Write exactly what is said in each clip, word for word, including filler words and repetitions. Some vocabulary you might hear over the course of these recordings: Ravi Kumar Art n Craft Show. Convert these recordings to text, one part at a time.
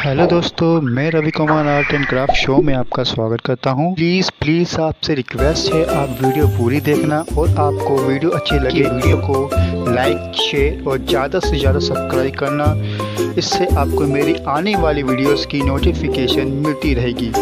Hello दोस्तों, मैं Ravi Kumar art and craft show में आपका स्वागत करता हूं। प्लीज़ प्लीज़ आपसे रिक्वेस्ट है, आप वीडियो पूरी देखना और आपको वीडियो अच्छी लगे वीडियो को लाइक, शेयर और ज़्यादा से ज़्यादा सब्सक्राइब करना। इससे आपको मेरी आने वाली वीडियोस की नोटिफिकेशन मिलती रहेगी।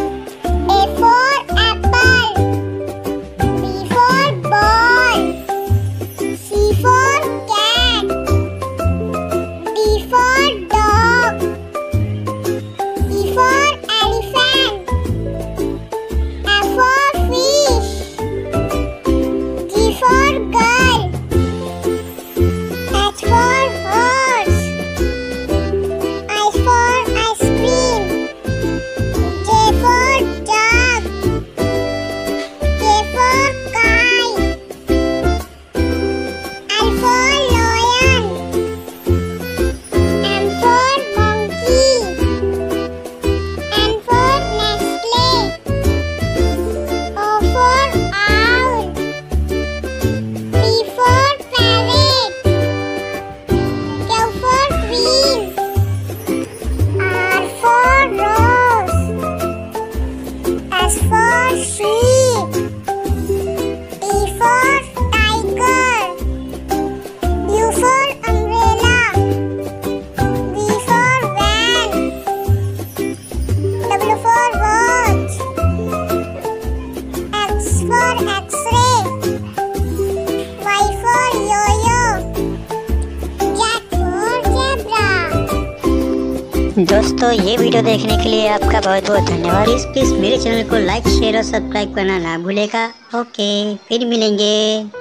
दोस्तों, ये वीडियो देखने के लिए आपका बहुत बहुत धन्यवाद। प्लीज प्लीज मेरे चैनल को लाइक, शेयर और सब्सक्राइब करना ना भूलेगा। ओके, फिर मिलेंगे।